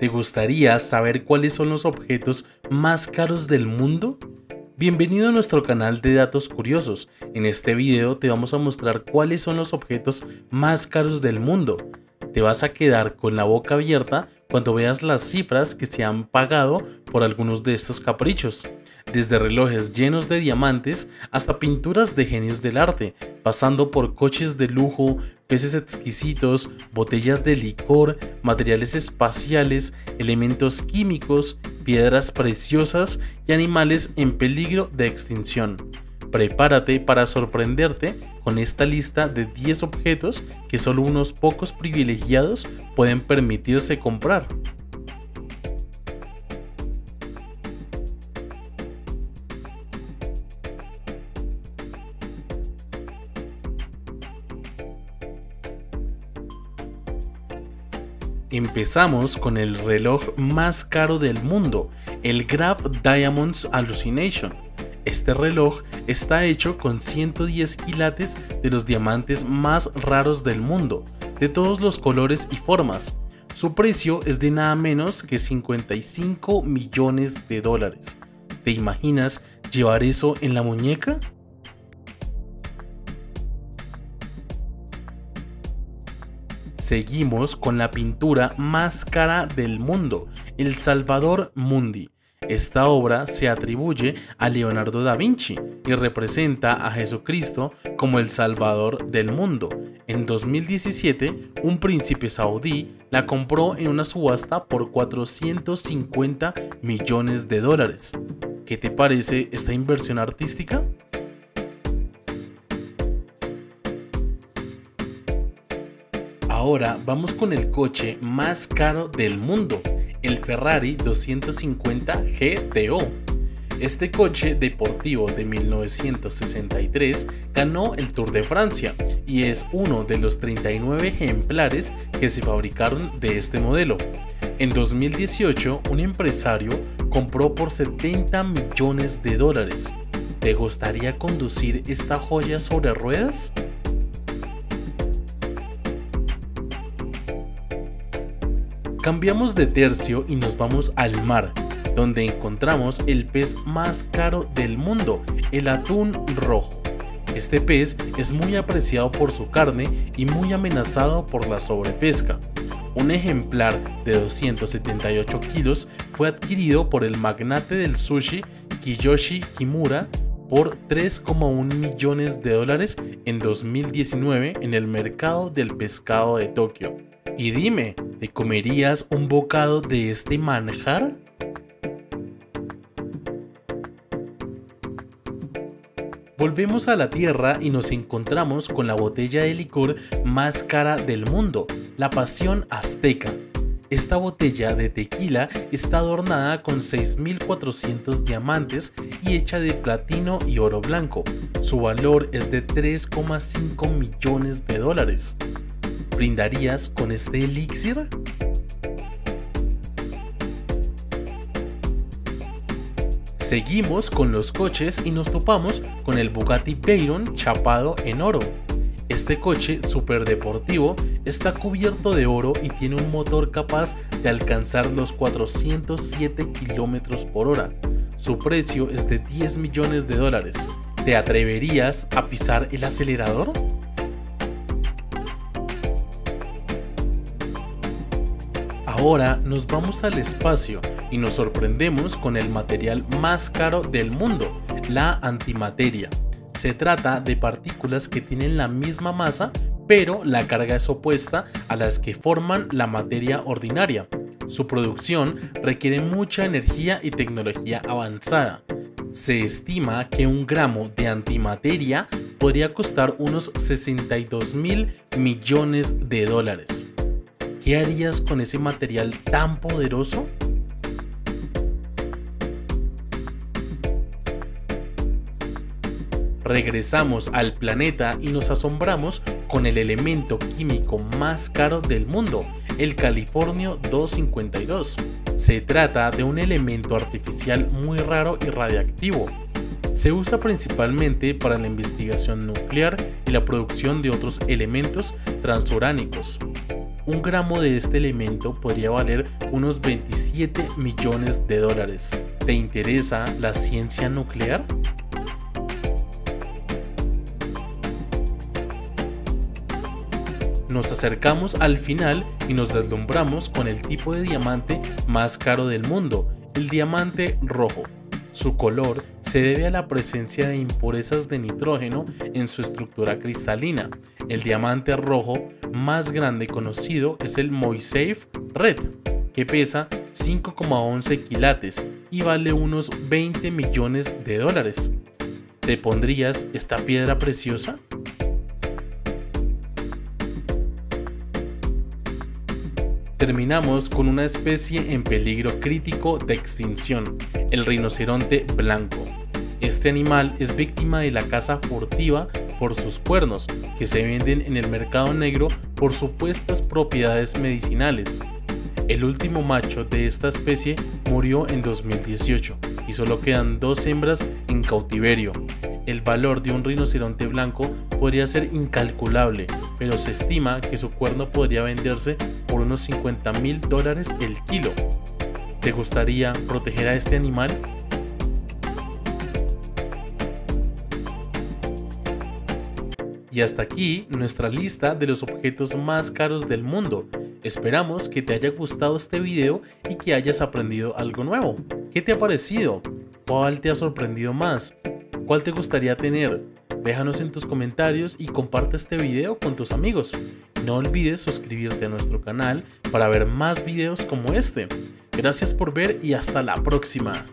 ¿Te gustaría saber cuáles son los objetos más caros del mundo? Bienvenido a nuestro canal de datos curiosos. En este video te vamos a mostrar cuáles son los objetos más caros del mundo. Te vas a quedar con la boca abierta cuando veas las cifras que se han pagado por algunos de estos caprichos, desde relojes llenos de diamantes hasta pinturas de genios del arte, pasando por coches de lujo, peces exquisitos, botellas de licor, materiales espaciales, elementos químicos, piedras preciosas y animales en peligro de extinción. Prepárate para sorprenderte con esta lista de 10 objetos que solo unos pocos privilegiados pueden permitirse comprar. Empezamos con el reloj más caro del mundo, el Graff Diamonds Allucination. Este reloj está hecho con 110 quilates de los diamantes más raros del mundo, de todos los colores y formas. Su precio es de nada menos que 55 millones de dólares. ¿Te imaginas llevar eso en la muñeca? Seguimos con la pintura más cara del mundo, El Salvador Mundi. Esta obra se atribuye a Leonardo da Vinci y representa a Jesucristo como el Salvador del mundo. En 2017, un príncipe saudí la compró en una subasta por 450 millones de dólares. ¿Qué te parece esta inversión artística? Ahora vamos con el coche más caro del mundo, el Ferrari 250 GTO. Este coche deportivo de 1963 ganó el Tour de Francia y es uno de los 39 ejemplares que se fabricaron de este modelo. En 2018, un empresario compró por 70 millones de dólares. ¿Te gustaría conducir esta joya sobre ruedas? Cambiamos de tercio y nos vamos al mar, donde encontramos el pez más caro del mundo, el atún rojo. Este pez es muy apreciado por su carne y muy amenazado por la sobrepesca. Un ejemplar de 278 kilos fue adquirido por el magnate del sushi Kiyoshi Kimura por 3,1 millones de dólares en 2019 en el mercado del pescado de Tokio. Y dime, ¿te comerías un bocado de este manjar? Volvemos a la tierra y nos encontramos con la botella de licor más cara del mundo, la Pasión Azteca. Esta botella de tequila está adornada con 6.400 diamantes y hecha de platino y oro blanco. Su valor es de 3,5 millones de dólares. ¿Brindarías con este elixir? Seguimos con los coches y nos topamos con el Bugatti Veyron chapado en oro. Este coche superdeportivo está cubierto de oro y tiene un motor capaz de alcanzar los 407 km por hora. Su precio es de 10 millones de dólares. ¿Te atreverías a pisar el acelerador? Ahora nos vamos al espacio y nos sorprendemos con el material más caro del mundo, la antimateria. Se trata de partículas que tienen la misma masa, pero la carga es opuesta a las que forman la materia ordinaria. Su producción requiere mucha energía y tecnología avanzada. Se estima que un gramo de antimateria podría costar unos 62 mil millones de dólares. ¿Qué harías con ese material tan poderoso? Regresamos al planeta y nos asombramos con el elemento químico más caro del mundo, el Californio 252. Se trata de un elemento artificial muy raro y radiactivo. Se usa principalmente para la investigación nuclear y la producción de otros elementos transuránicos. un gramo de este elemento podría valer unos 27 millones de dólares. ¿Te interesa la ciencia nuclear? Nos acercamos al final y nos deslumbramos con el tipo de diamante más caro del mundo, el diamante rojo. Su color se debe a la presencia de impurezas de nitrógeno en su estructura cristalina. El diamante rojo más grande conocido es el Moiseif Red, que pesa 5,11 quilates y vale unos 20 millones de dólares. ¿Te pondrías esta piedra preciosa? Terminamos con una especie en peligro crítico de extinción, el rinoceronte blanco. Este animal es víctima de la caza furtiva por sus cuernos, que se venden en el mercado negro por supuestas propiedades medicinales. El último macho de esta especie murió en 2018 y solo quedan 2 hembras en cautiverio. El valor de un rinoceronte blanco podría ser incalculable, pero se estima que su cuerno podría venderse por unos 50 mil dólares el kilo. ¿Te gustaría proteger a este animal? Y hasta aquí nuestra lista de los objetos más caros del mundo. Esperamos que te haya gustado este video y que hayas aprendido algo nuevo. ¿Qué te ha parecido? ¿Cuál te ha sorprendido más? ¿Cuál te gustaría tener? Déjanos en tus comentarios y comparte este video con tus amigos. No olvides suscribirte a nuestro canal para ver más videos como este. Gracias por ver y hasta la próxima.